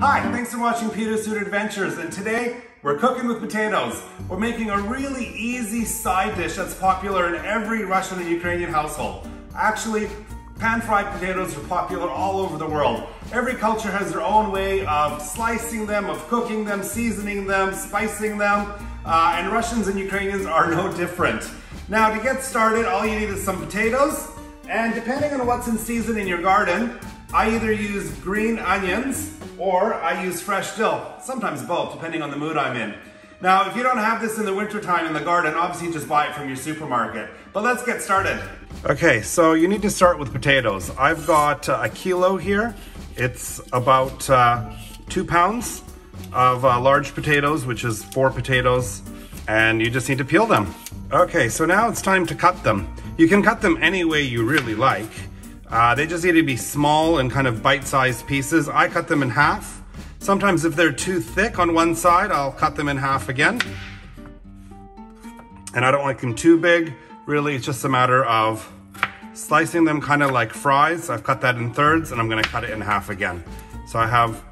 Hi, thanks for watching Peter's Food Adventures, and today we're cooking with potatoes. We're making a really easy side dish that's popular in every Russian and Ukrainian household. Actually, pan-fried potatoes are popular all over the world. Every culture has their own way of slicing them, of cooking them, seasoning them, spicing them, and Russians and Ukrainians are no different. Now, to get started, all you need is some potatoes, and depending on what's in season in your garden, I either use green onions or I use fresh dill, sometimes both, depending on the mood I'm in. Now, if you don't have this in the wintertime in the garden, obviously just buy it from your supermarket. But let's get started. Okay, so you need to start with potatoes. I've got a kilo here. It's about 2 pounds of large potatoes, which is 4 potatoes, and you just need to peel them. Okay, so now it's time to cut them. You can cut them any way you really like. They just need to be small and kind of bite-sized pieces. I cut them in half. Sometimes if they're too thick on one side, I'll cut them in half again. And I don't like them too big. Really, it's just a matter of slicing them kind of like fries. I've cut that in thirds and I'm gonna cut it in half again. So I have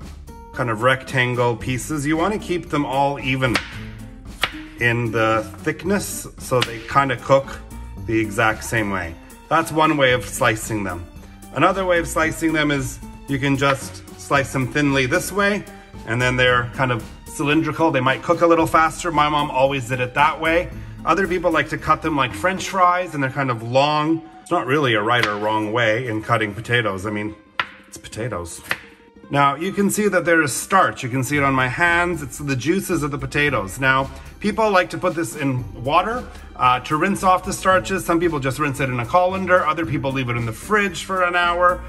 kind of rectangle pieces. You wanna keep them all even in the thickness so they kind of cook the exact same way. That's one way of slicing them. Another way of slicing them is you can just slice them thinly this way, and then they're kind of cylindrical. They might cook a little faster. My mom always did it that way. Other people like to cut them like French fries, and they're kind of long. It's not really a right or wrong way in cutting potatoes. I mean, it's potatoes. Now, you can see that there is starch. You can see it on my hands. It's the juices of the potatoes. Now, people like to put this in water to rinse off the starches. Some people just rinse it in a colander. Other people leave it in the fridge for an hour.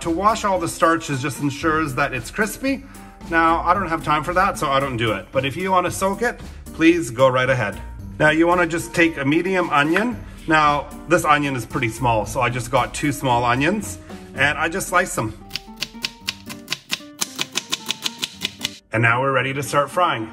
To wash all the starches just ensures that it's crispy. Now, I don't have time for that, so I don't do it. But if you want to soak it, please go right ahead. Now, you want to just take a medium onion. Now, this onion is pretty small, so I just got 2 small onions, and I just slice them. And now we're ready to start frying.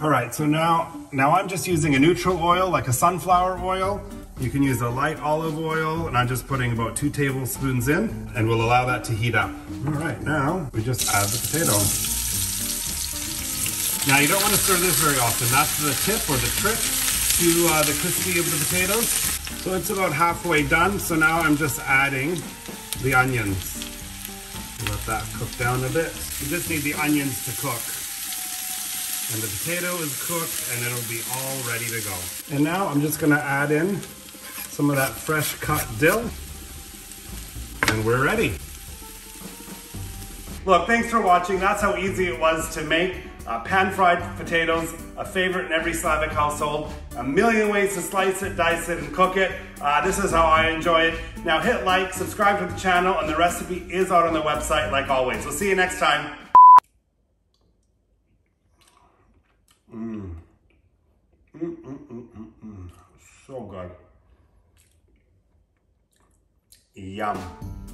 All right, so now I'm just using a neutral oil, like a sunflower oil. You can use a light olive oil, and I'm just putting about 2 tablespoons in, and we'll allow that to heat up. All right, now we just add the potato. Now you don't want to stir this very often. That's the tip or the trick to the crispy of the potatoes. So it's about halfway done, so now I'm just adding the onions. Let that cook down a bit. You just need the onions to cook. And the potato is cooked, and it'll be all ready to go. And now I'm just gonna add in some of that fresh cut dill. And we're ready. Look, thanks for watching. That's how easy it was to make pan-fried potatoes, a favorite in every Slavic household. A million ways to slice it, dice it, and cook it. This is how I enjoy it. Now hit like, subscribe to the channel, and the recipe is out on the website like always. We'll see you next time. So good. Yum.